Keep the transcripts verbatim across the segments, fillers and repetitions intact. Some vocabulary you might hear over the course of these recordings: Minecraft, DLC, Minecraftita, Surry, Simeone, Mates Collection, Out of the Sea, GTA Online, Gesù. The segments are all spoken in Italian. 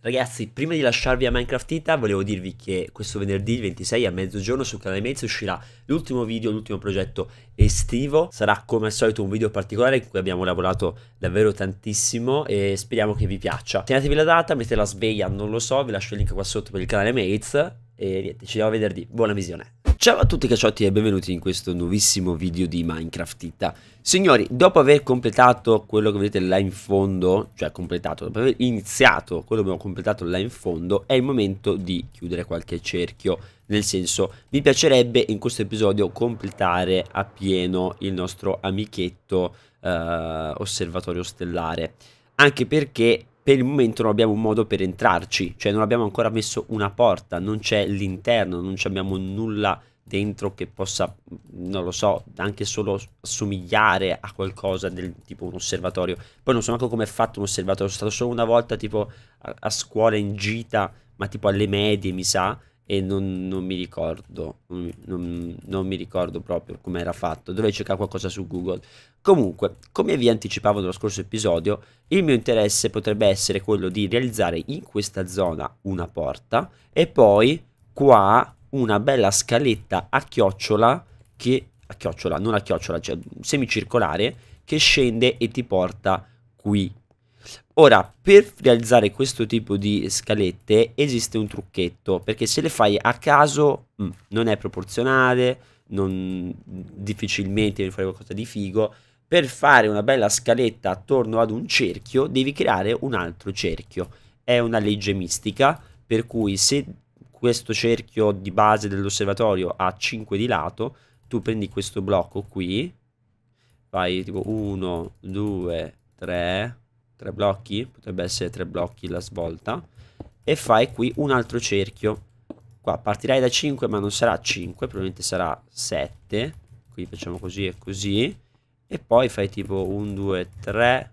Ragazzi, prima di lasciarvi a Minecraftita volevo dirvi che questo venerdì ventisei a mezzogiorno sul canale Mates uscirà l'ultimo video, l'ultimo progetto estivo. Sarà come al solito un video particolare in cui abbiamo lavorato davvero tantissimo e speriamo che vi piaccia. Segnatevi la data, mettete la sveglia, non lo so, vi lascio il link qua sotto per il canale Mates e niente, ci vediamo venerdì, buona visione. Ciao a tutti cacciotti e benvenuti in questo nuovissimo video di Minecraftita. Signori, dopo aver completato quello che vedete là in fondo, cioè completato, dopo aver iniziato quello che abbiamo completato là in fondo, è il momento di chiudere qualche cerchio. Nel senso, mi piacerebbe in questo episodio completare a pieno il nostro amichetto eh, osservatorio stellare. Anche perché per il momento non abbiamo un modo per entrarci, cioè non abbiamo ancora messo una porta, non c'è l'interno, non abbiamo nulla dentro che possa, non lo so, anche solo assomigliare a qualcosa del tipo un osservatorio. Poi non so neanche come è fatto un osservatorio, sono stato solo una volta tipo a, a scuola in gita, ma tipo alle medie mi sa, e non, non mi ricordo, non, non, non mi ricordo proprio come era fatto, dovrei cercare qualcosa su Google. Comunque, come vi anticipavo nello scorso episodio, il mio interesse potrebbe essere quello di realizzare in questa zona una porta e poi qua una bella scaletta a chiocciola, che a chiocciola, non a chiocciola, cioè semicircolare, che scende e ti porta qui. Ora, per realizzare questo tipo di scalette esiste un trucchetto, perché se le fai a caso mh, non è proporzionale, non, difficilmente devi fare qualcosa di figo. Per fare una bella scaletta attorno ad un cerchio devi creare un altro cerchio. È una legge mistica, per cui se questo cerchio di base dell'osservatorio ha cinque di lato, tu prendi questo blocco qui, fai tipo uno, due, tre... tre blocchi, potrebbe essere tre blocchi la svolta, e fai qui un altro cerchio. Qua partirai da cinque, ma non sarà cinque, probabilmente sarà sette, quindi facciamo così e così, e poi fai tipo uno, due, tre,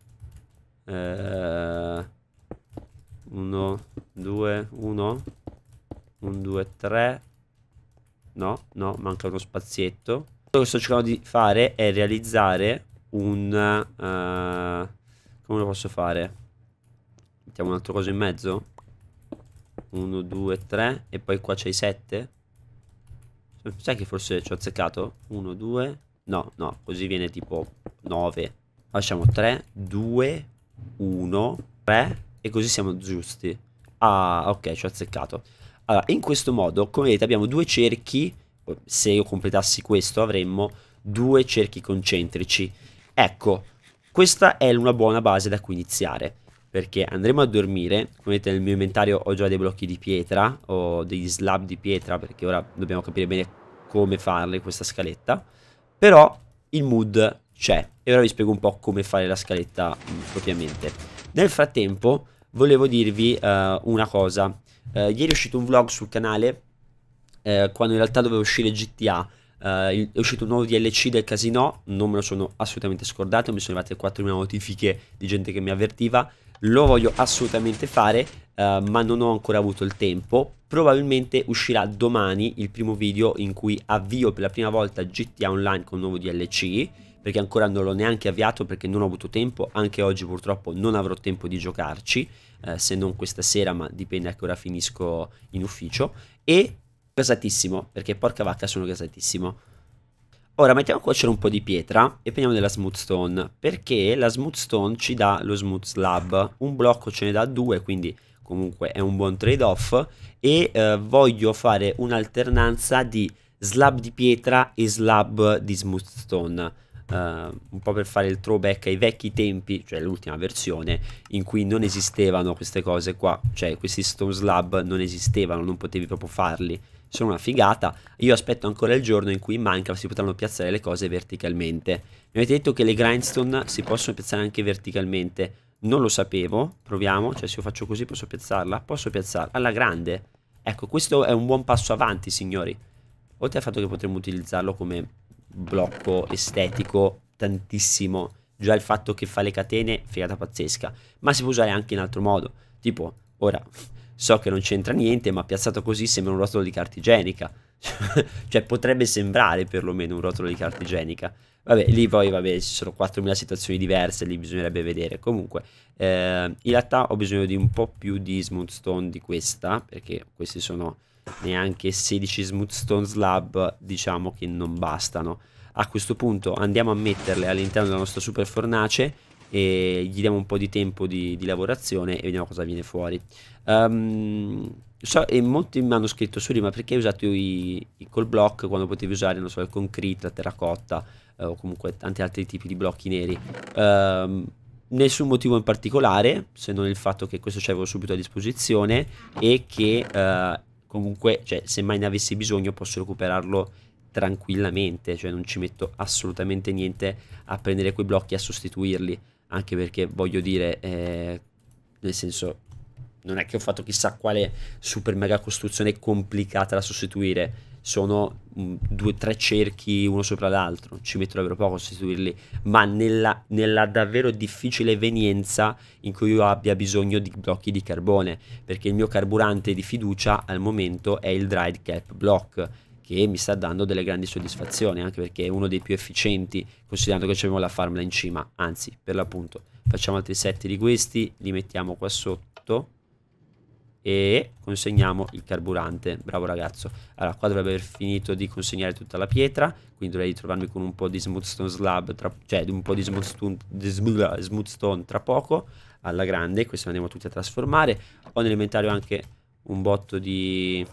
uno, due, uno, uno, due, tre, no, no, manca uno spazietto. Quello che sto cercando di fare è realizzare un... Uh, come lo posso fare? Mettiamo un'altra cosa in mezzo, uno, due, tre, e poi qua c'hai sette. Sai che forse ci ho azzeccato? uno, due, no, no, così viene tipo nove. Facciamo tre, due, uno, tre, e così siamo giusti. Ah, ok, ci ho azzeccato. Allora, in questo modo, come vedete, abbiamo due cerchi. Se io completassi questo avremmo due cerchi concentrici. Ecco, questa è una buona base da cui iniziare, perché andremo a dormire. Come vedete nel mio inventario ho già dei blocchi di pietra, o degli slab di pietra, perché ora dobbiamo capire bene come farle questa scaletta. Però il mood c'è, e ora vi spiego un po' come fare la scaletta mh, propriamente. Nel frattempo volevo dirvi uh, una cosa. uh, Ieri è uscito un vlog sul canale, uh, quando in realtà doveva uscire G T A. Uh, è uscito un nuovo D L C del casino, non me lo sono assolutamente scordato, mi sono arrivate quattromila notifiche di gente che mi avvertiva. Lo voglio assolutamente fare, uh, ma non ho ancora avuto il tempo. Probabilmente uscirà domani il primo video in cui avvio per la prima volta G T A Online con un nuovo D L C, perché ancora non l'ho neanche avviato, perché non ho avuto tempo. Anche oggi purtroppo non avrò tempo di giocarci, uh, se non questa sera, ma dipende a che ora finisco in ufficio. E gasatissimo, perché porca vacca sono gasatissimo. Ora mettiamo a cuocere un po' di pietra e prendiamo della smooth stone, perché la smooth stone ci dà lo smooth slab. Un blocco ce ne dà due, quindi comunque è un buon trade off. E eh, voglio fare un'alternanza di slab di pietra e slab di smooth stone, eh, un po' per fare il throwback ai vecchi tempi, cioè l'ultima versione in cui non esistevano queste cose qua, cioè questi stone slab non esistevano, non potevi proprio farli. Sono una figata. Io aspetto ancora il giorno in cui in Minecraft si potranno piazzare le cose verticalmente. Mi avete detto che le grindstone si possono piazzare anche verticalmente, non lo sapevo. Proviamo, cioè se io faccio così posso piazzarla, posso piazzarla alla grande. Ecco, questo è un buon passo avanti, signori, oltre al fatto che potremmo utilizzarlo come blocco estetico tantissimo. Già il fatto che fa le catene, figata pazzesca, ma si può usare anche in altro modo, tipo ora so che non c'entra niente, ma piazzato così sembra un rotolo di carta igienica. Cioè potrebbe sembrare perlomeno un rotolo di carta igienica. Vabbè, lì poi vabbè, ci sono quattromila situazioni diverse, lì bisognerebbe vedere. Comunque, eh, in realtà ho bisogno di un po' più di smooth stone di questa, perché questi sono neanche sedici smooth stone slab, diciamo che non bastano. A questo punto andiamo a metterle all'interno della nostra super fornace e gli diamo un po' di tempo di, di lavorazione e vediamo cosa viene fuori. Um, so, e molti mi hanno scritto: Suri, ma perché hai usato i, i col block quando potevi usare, non so, il concrete, la terracotta eh, o comunque tanti altri tipi di blocchi neri? Um, nessun motivo in particolare, se non il fatto che questo ce l'avevo subito a disposizione e che eh, comunque, cioè, se mai ne avessi bisogno posso recuperarlo tranquillamente, cioè non ci metto assolutamente niente a prendere quei blocchi e a sostituirli, anche perché voglio dire, eh, nel senso, non è che ho fatto chissà quale super mega costruzione complicata da sostituire, sono mh, due tre cerchi uno sopra l'altro, ci metto davvero poco a sostituirli, ma nella, nella davvero difficile evenienza in cui io abbia bisogno di blocchi di carbone, perché il mio carburante di fiducia al momento è il dried kelp block, che mi sta dando delle grandi soddisfazioni, anche perché è uno dei più efficienti, considerando che abbiamo la farmla in cima. Anzi, per l'appunto, facciamo altri sette di questi, li mettiamo qua sotto e consegniamo il carburante. Bravo ragazzo. Allora, qua dovrebbe aver finito di consegnare tutta la pietra, quindi dovrei ritrovarmi con un po' di smooth stone slab tra, cioè un po' di smooth stone, di smooth stone tra poco, alla grande. Questo lo andiamo tutti a trasformare. Ho nell'inventario anche un botto di...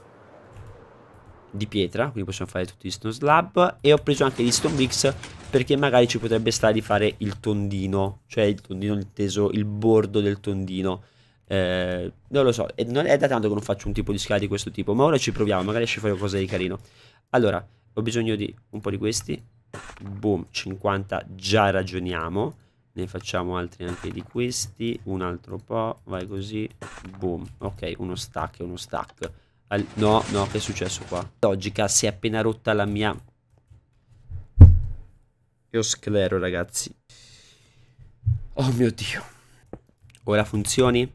di pietra, quindi possiamo fare tutti gli stone slab, e ho preso anche gli stone bricks perché magari ci potrebbe stare di fare il tondino, cioè il tondino inteso, il bordo del tondino, eh, non lo so, è, non è da tanto che non faccio un tipo di scala di questo tipo, ma ora ci proviamo, magari esce fuori qualcosa di carino. Allora, ho bisogno di un po' di questi, boom, cinquanta, già ragioniamo, ne facciamo altri anche di questi, un altro po', vai così, boom, ok, uno stack, uno stack. No, no, che è successo qua? Logica, si è appena rotta la mia... Io sclero, ragazzi. Oh mio Dio. Ora funzioni?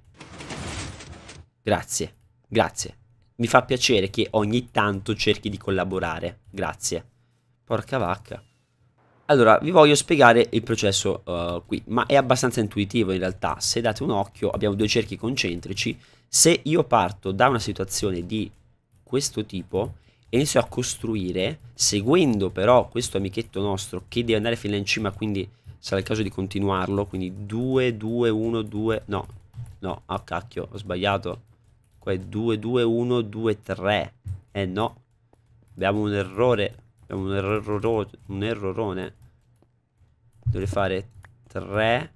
Grazie, grazie. Mi fa piacere che ogni tanto cerchi di collaborare. Grazie. Porca vacca. Allora, vi voglio spiegare il processo uh, qui, ma è abbastanza intuitivo in realtà. Se date un occhio, abbiamo due cerchi concentrici. Se io parto da una situazione di questo tipo e inizio a costruire, seguendo però questo amichetto nostro che deve andare fino in cima, quindi sarà il caso di continuarlo, quindi due, due, uno, due, no, no, ah cacchio, ho sbagliato, qua è due, due, uno, due, tre, eh no, abbiamo un errore. Un, error, un errorone. Dovrei fare tre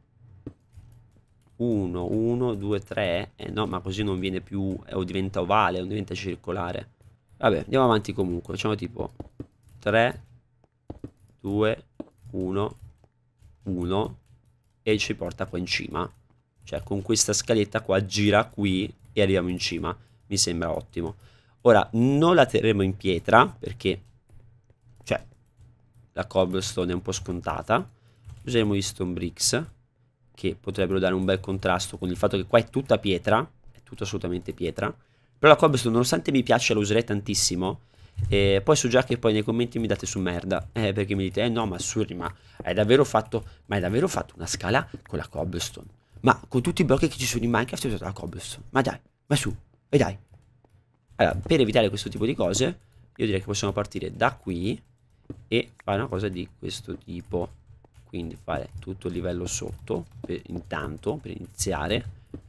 uno uno due tre. Eh no, ma così non viene più, eh, o diventa ovale, o diventa circolare. Vabbè, andiamo avanti comunque. Facciamo tipo tre due uno uno e ci porta qua in cima. Cioè con questa scaletta qua gira qui e arriviamo in cima. Mi sembra ottimo. Ora non la terremo in pietra perché la cobblestone è un po' scontata. Useremo gli stone bricks che potrebbero dare un bel contrasto con il fatto che qua è tutta pietra, è tutto assolutamente pietra, però la cobblestone, nonostante mi piaccia, la userei tantissimo. E poi so già che poi nei commenti mi date su merda, eh, perché mi dite: eh no, ma Suri, ma hai davvero fatto ma hai davvero fatto una scala con la cobblestone, ma con tutti i blocchi che ci sono in Minecraft hai usato la cobblestone, ma dai, ma su, e dai. Allora, per evitare questo tipo di cose, io direi che possiamo partire da qui e fare una cosa di questo tipo, quindi fare tutto il livello sotto per, intanto per iniziare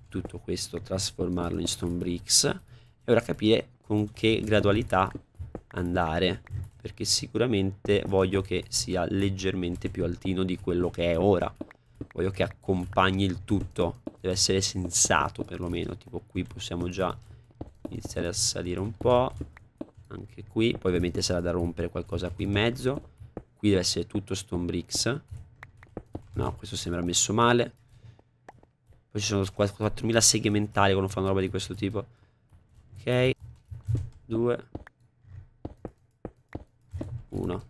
tutto questo, trasformarlo in stone bricks e ora capire con che gradualità andare, perché sicuramente voglio che sia leggermente più altino di quello che è ora, voglio che accompagni il tutto, deve essere sensato perlomeno. Tipo qui possiamo già iniziare a salire un po', anche qui, poi ovviamente sarà da rompere qualcosa qui in mezzo, qui deve essere tutto stone bricks, no, questo sembra messo male, poi ci sono quattromila seghe mentali quando fanno roba di questo tipo. Ok, due uno,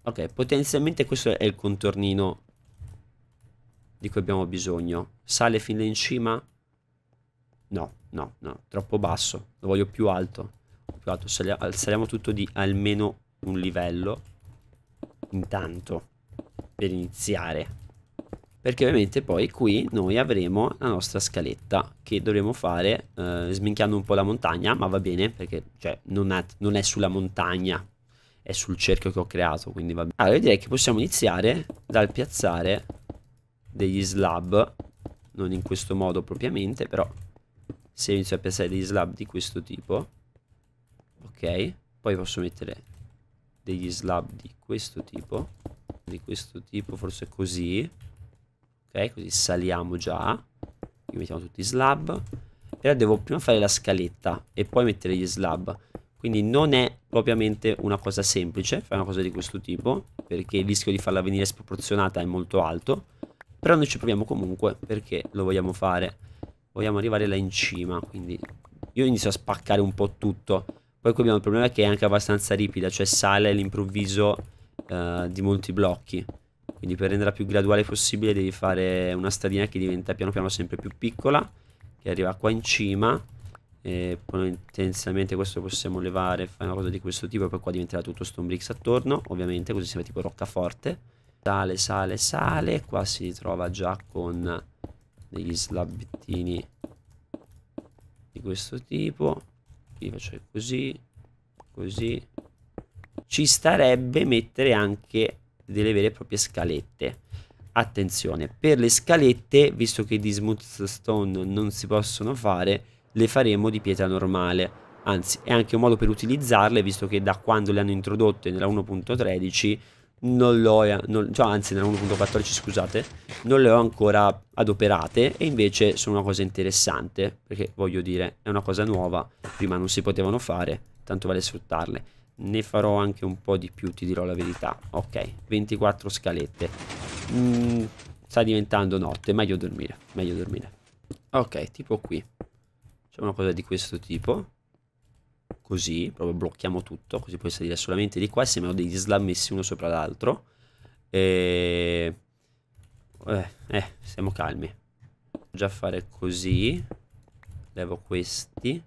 ok, potenzialmente questo è il contornino di cui abbiamo bisogno. Sale fin là in cima? No, no, no, troppo basso, lo voglio più alto. Più alto, saliamo tutto di almeno un livello intanto, per iniziare, perché ovviamente poi qui noi avremo la nostra scaletta che dovremo fare eh, sminchiando un po' la montagna, ma va bene perché cioè, non, è, non è sulla montagna, è sul cerchio che ho creato, quindi va bene. Allora direi che possiamo iniziare dal piazzare degli slab, non in questo modo propriamente, però se inizio a piazzare degli slab di questo tipo, ok, poi posso mettere degli slab di questo tipo, di questo tipo forse così. Ok, così saliamo già. Qui mettiamo tutti i slab. Però devo prima fare la scaletta e poi mettere gli slab. Quindi non è propriamente una cosa semplice fare una cosa di questo tipo, perché il rischio di farla venire sproporzionata è molto alto. Però noi ci proviamo comunque, perché lo vogliamo fare. Vogliamo arrivare là in cima. Quindi io inizio a spaccare un po' tutto. Poi qui abbiamo il problema che è anche abbastanza ripida, cioè sale all'improvviso uh, di molti blocchi. Quindi per renderla più graduale possibile devi fare una stradina che diventa piano piano sempre più piccola, che arriva qua in cima, e poi tendenzialmente questo possiamo levare, fare una cosa di questo tipo, e poi qua diventerà tutto stone bricks attorno, ovviamente, così sembra tipo roccaforte. Sale, sale, sale, qua si ritrova già con degli slabettini di questo tipo. Qui faccio così, così. Ci starebbe mettere anche delle vere e proprie scalette. Attenzione, per le scalette, visto che di smooth stone non si possono fare, le faremo di pietra normale. Anzi, è anche un modo per utilizzarle, visto che da quando le hanno introdotte nella uno punto tredici non l'ho, cioè, anzi nella uno punto quattordici scusate, non le ho ancora adoperate, e invece sono una cosa interessante, perché voglio dire, è una cosa nuova, prima non si potevano fare, tanto vale sfruttarle. Ne farò anche un po' di più, ti dirò la verità. Ok, ventiquattro scalette. Mm, sta diventando notte, meglio dormire, meglio dormire. Ok, tipo qui. C'è una cosa di questo tipo. Così, proprio blocchiamo tutto, così puoi salire solamente di qua, sembrano degli slab messi uno sopra l'altro. E... Eh, eh, siamo calmi. Già fare così. Levo questi.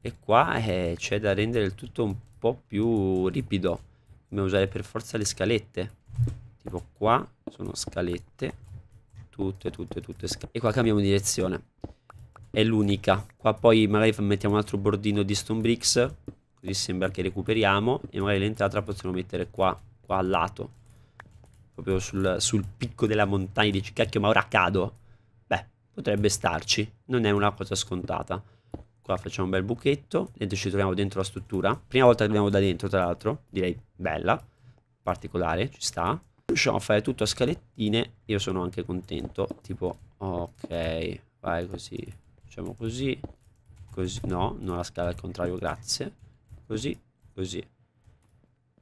E qua eh, c'è da rendere il tutto un po' po' più ripido. Dobbiamo usare per forza le scalette, tipo qua sono scalette tutte tutte tutte scalette. E qua cambiamo direzione, è l'unica. Qua poi magari mettiamo un altro bordino di stone bricks, così sembra che recuperiamo, e magari l'entrata la possiamo mettere qua, qua al lato, proprio sul, sul picco della montagna. Dici cacchio, ma ora cado? Beh, potrebbe starci, non è una cosa scontata. Qua facciamo un bel buchetto e ci troviamo dentro la struttura. Prima volta che andiamo da dentro, tra l'altro, direi bella, particolare, ci sta. Riusciamo a fare tutto a scalettine, io sono anche contento. Tipo, ok, vai così, facciamo così, così, no, non la scala al contrario, grazie. Così, così.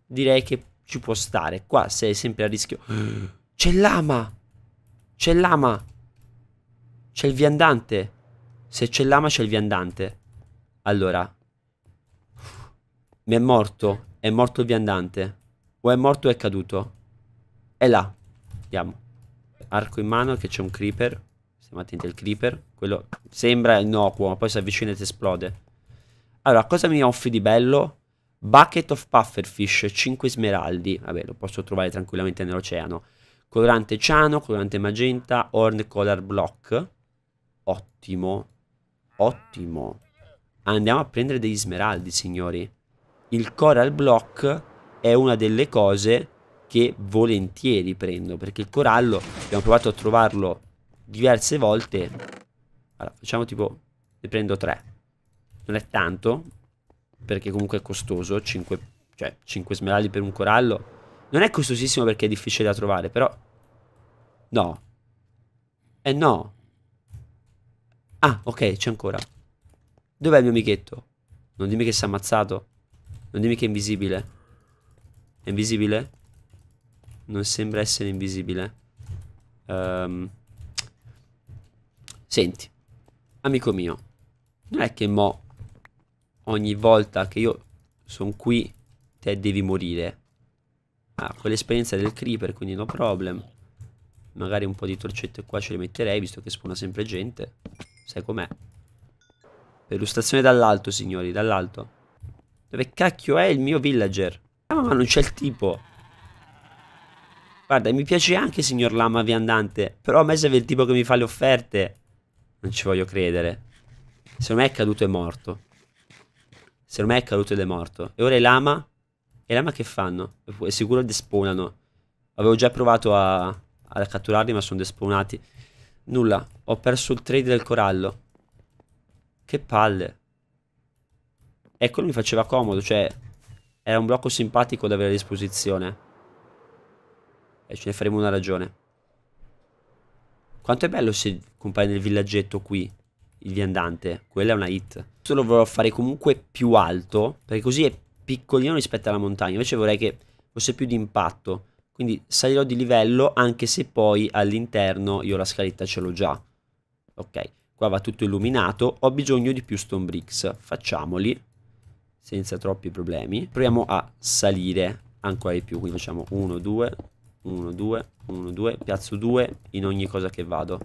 Direi che ci può stare. Qua sei sempre a rischio. C'è l'ama! C'è l'ama! C'è il viandante! Se c'è l'ama c'è il viandante. Allora, mi è morto. È morto il viandante. O è morto o è caduto. È là. Andiamo. Arco in mano, che c'è un creeper. Stiamo attenti al creeper. Quello sembra innocuo, ma poi si avvicina e ti esplode. Allora, cosa mi offri di bello? Bucket of pufferfish, cinque smeraldi. Vabbè, lo posso trovare tranquillamente nell'oceano. Colorante ciano, colorante magenta, horn color block. Ottimo. Ottimo. Andiamo a prendere degli smeraldi, signori. Il coral block è una delle cose che volentieri prendo, perché il corallo abbiamo provato a trovarlo diverse volte. Allora, facciamo tipo, ne prendo tre. Non è tanto, perché comunque è costoso, cinque, cioè cinque smeraldi per un corallo. Non è costosissimo perché è difficile da trovare, però no. Eh no. Ah, ok, c'è ancora. Dov'è il mio amichetto? Non dimmi che si è ammazzato. Non dimmi che è invisibile. È invisibile? Non sembra essere invisibile. um, Senti, amico mio, non è che mo ogni volta che io sono qui te devi morire. Ah, quell'esperienza del creeper, quindi no problem. Magari un po' di torcette qua ce le metterei, visto che spawna sempre gente. Sai com'è? Perlustrazione dall'alto, signori, dall'alto. Dove cacchio è il mio villager? Ah, ma non c'è il tipo. Guarda, mi piace anche signor Lama Viandante, però a me serve il tipo che mi fa le offerte. Non ci voglio credere. Secondo me è caduto e morto. Secondo me è caduto ed è morto. E ora i lama? E i lama che fanno? È sicuro despawnano. Avevo già provato a, a catturarli, ma sono despawnati. Nulla, ho perso il trade del corallo. Che palle. Eccolo, mi faceva comodo, cioè era un blocco simpatico da avere a disposizione. E ce ne faremo una ragione. Quanto è bello se compare nel villaggetto qui il viandante. Quella è una hit. Questo lo vorrò fare comunque più alto, perché così è piccolino rispetto alla montagna. Invece vorrei che fosse più di impatto, quindi salirò di livello, anche se poi all'interno io la scaletta ce l'ho già. Ok, qua va tutto illuminato. Ho bisogno di più stone bricks. Facciamoli senza troppi problemi. Proviamo a salire ancora di più. Quindi facciamo uno, due, uno, due, uno, due, piazzo due in ogni cosa che vado.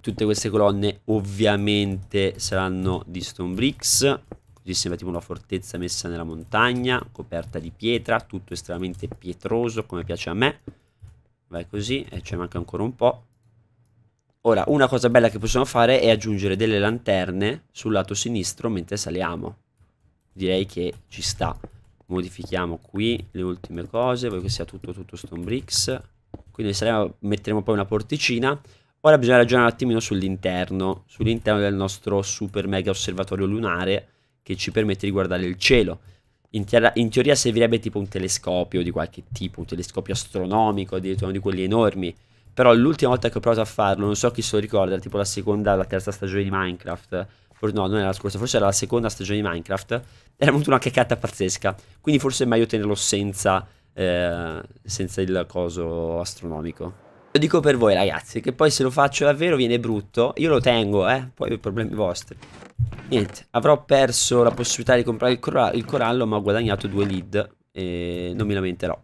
Tutte queste colonne ovviamente saranno di stone bricks, così sembra tipo una fortezza messa nella montagna, coperta di pietra, tutto estremamente pietroso come piace a me. Vai così, e ci manca ancora un po'. Ora, una cosa bella che possiamo fare è aggiungere delle lanterne sul lato sinistro mentre saliamo. Direi che ci sta. Modifichiamo qui le ultime cose, voglio che sia tutto tutto stone bricks. Quindi saremo, metteremo poi una porticina. Ora bisogna ragionare un attimino sull'interno, sull'interno del nostro super mega osservatorio lunare che ci permette di guardare il cielo. In, in teoria servirebbe tipo un telescopio di qualche tipo, un telescopio astronomico, addirittura uno di quelli enormi. Però l'ultima volta che ho provato a farlo, non so chi se lo ricorda, tipo la seconda o la terza stagione di Minecraft. No, non era la scorsa, forse era la seconda stagione di Minecraft. Era venuta una cacata pazzesca. Quindi forse è meglio tenerlo senza, eh, senza il coso astronomico. Lo dico per voi ragazzi, che poi se lo faccio davvero viene brutto. Io lo tengo, eh, poi ho problemi vostri. Niente, avrò perso la possibilità di comprare il, cora il corallo, ma ho guadagnato due lead e non mi lamenterò.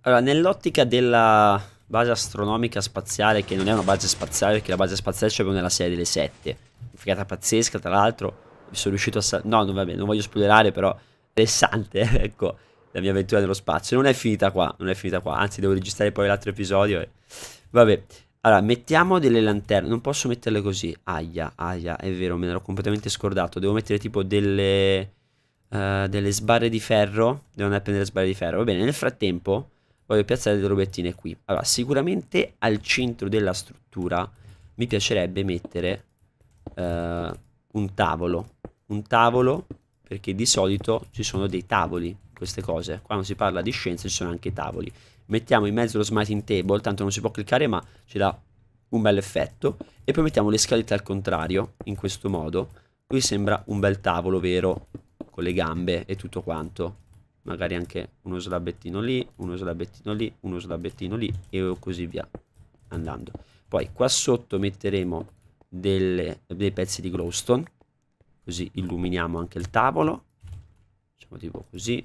Allora, nell'ottica della base astronomica spaziale, che non è una base spaziale, perché la base spaziale c'è nella serie delle sette. Figata pazzesca, tra l'altro mi sono riuscito a sal no, no vabbè, non voglio spoilerare, però interessante, ecco, la mia avventura nello spazio non è finita qua, non è finita qua, anzi devo registrare poi l'altro episodio e... vabbè, allora mettiamo delle lanterne, non posso metterle così, aia aia, è vero, me ne ero completamente scordato, devo mettere tipo delle uh, delle sbarre di ferro, devo andare a prendere le sbarre di ferro. Va bene, nel frattempo voglio piazzare delle robettine qui. Allora, sicuramente al centro della struttura mi piacerebbe mettere Uh, un tavolo, un tavolo, perché di solito ci sono dei tavoli, queste cose, quando si parla di scienza ci sono anche i tavoli. Mettiamo in mezzo lo smiting table, tanto non si può cliccare ma ci dà un bel effetto, e poi mettiamo le scalette al contrario, in questo modo, qui sembra un bel tavolo vero, con le gambe e tutto quanto, magari anche uno slabettino lì, uno slabettino lì, uno slabettino lì e così via andando. Poi qua sotto metteremo Delle, dei pezzi di glowstone, così illuminiamo anche il tavolo, diciamo tipo così.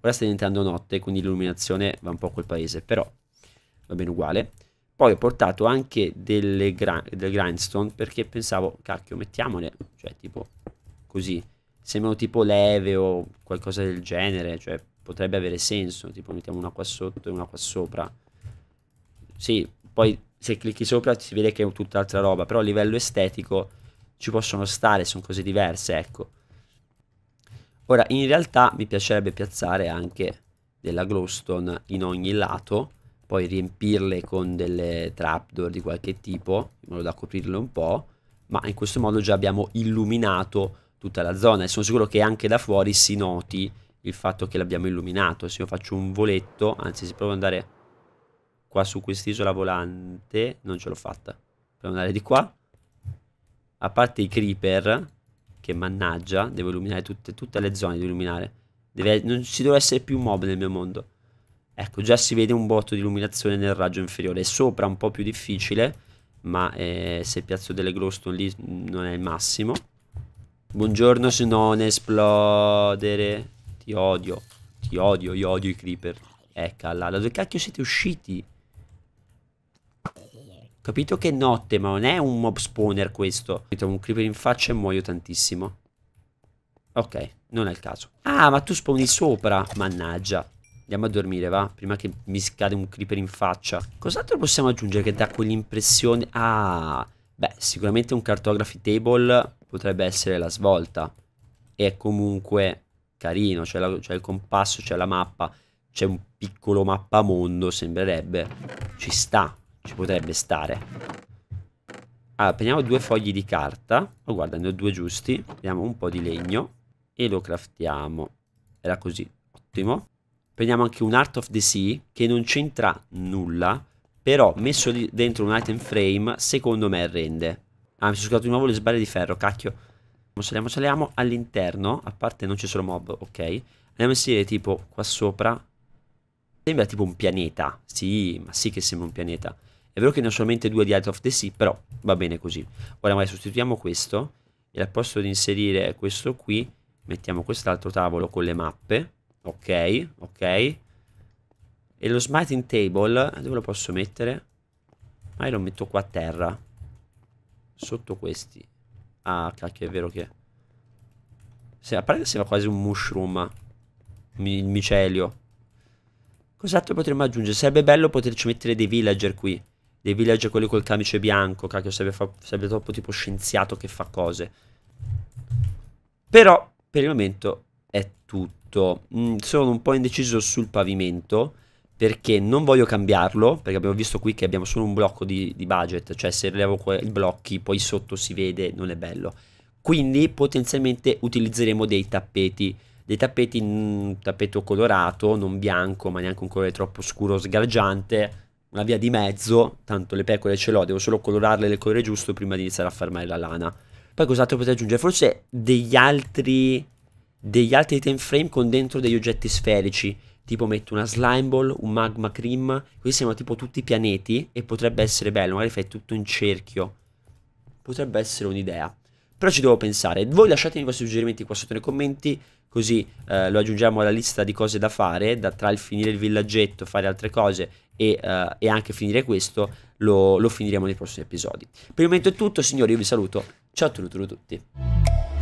Ora sta diventando notte, quindi l'illuminazione va un po' col paese, però va bene uguale. Poi ho portato anche delle gra del grindstone, perché pensavo, cacchio, mettiamone, cioè tipo così, sembrano tipo leve o qualcosa del genere, cioè potrebbe avere senso, tipo mettiamo una qua sotto e una qua sopra. Sì, poi se clicchi sopra si vede che è tutta altra roba, però a livello estetico ci possono stare, sono cose diverse, ecco. Ora, in realtà mi piacerebbe piazzare anche della glowstone in ogni lato, poi riempirle con delle trapdoor di qualche tipo, in modo da coprirle un po', ma in questo modo già abbiamo illuminato tutta la zona, e sono sicuro che anche da fuori si noti il fatto che l'abbiamo illuminato. Se io faccio un voletto, anzi se provo ad andare qua su quest'isola volante, non ce l'ho fatta. Proviamo andare di qua. A parte i creeper, che mannaggia, devo illuminare tutte, tutte le zone, devo illuminare. Deve, non ci deve essere più mob nel mio mondo. Ecco, già si vede un botto di illuminazione nel raggio inferiore. Sopra un po' più difficile, ma eh, se piazzo delle glowstone lì non è il massimo. Buongiorno, se non esplodere. Ti odio, ti odio, io odio i creeper. Eccala, da dove cacchio siete usciti? Capito che è notte, ma non è un mob spawner questo. Mi trovo un creeper in faccia e muoio tantissimo. Ok, non è il caso. Ah, ma tu spawni sopra. Mannaggia. Andiamo a dormire, va, prima che mi scade un creeper in faccia. Cos'altro possiamo aggiungere che dà quell'impressione? Ah, beh, sicuramente un cartography table potrebbe essere la svolta. È comunque carino, c'è il compasso, c'è la mappa, c'è un piccolo mappamondo, sembrerebbe. Ci sta, ci potrebbe stare. Allora, prendiamo due fogli di carta. Oh, guarda, ne ho due giusti. Prendiamo un po' di legno e lo craftiamo. Era così, ottimo. Prendiamo anche un Out of the Sea, che non c'entra nulla, però messo dentro un item frame, secondo me rende. Ah, mi sono scordato di nuovo le sbarre di ferro, cacchio. Saliamo, saliamo all'interno. A parte non ci sono mob, ok. Andiamo a inserire tipo qua sopra. Sembra tipo un pianeta. Sì, ma sì che sembra un pianeta. È vero che ne ho solamente due di Out of the Sea, però va bene così. Ora magari sostituiamo questo e al posto di inserire questo qui mettiamo quest'altro tavolo con le mappe. Ok, ok. E lo smiting table, dove lo posso mettere? Ma io lo metto qua a terra, sotto questi. Ah, cacchio, è vero che... Se, a parte che sembra quasi un mushroom, il micelio. Cos'altro potremmo aggiungere? Sarebbe bello poterci mettere dei villager qui. Dei villager quelli col camice bianco, cacchio, sarebbe, sarebbe troppo tipo scienziato che fa cose. Però, per il momento, è tutto. Mm, sono un po' indeciso sul pavimento, perché non voglio cambiarlo, perché abbiamo visto qui che abbiamo solo un blocco di, di budget, cioè se rilevo i blocchi, poi sotto si vede, non è bello. Quindi, potenzialmente, utilizzeremo dei tappeti. Dei tappeti, un tappeto colorato, non bianco, ma neanche un colore troppo scuro, sgargiante. Una via di mezzo, tanto le pecore ce l'ho, devo solo colorarle del colore giusto prima di iniziare a farmare la lana. Poi cos'altro potrei aggiungere? Forse degli altri degli altri item frame con dentro degli oggetti sferici, tipo metto una slime ball, un magma cream, questi sembrano tipo tutti i pianeti e potrebbe essere bello, magari fai tutto in cerchio, potrebbe essere un'idea. Però ci devo pensare, voi lasciatemi i vostri suggerimenti qua sotto nei commenti, così eh, lo aggiungiamo alla lista di cose da fare, da tra il finire il villaggetto, fare altre cose e, eh, e anche finire questo, lo, lo finiremo nei prossimi episodi. Per il momento è tutto, signori, io vi saluto, ciao a tutti.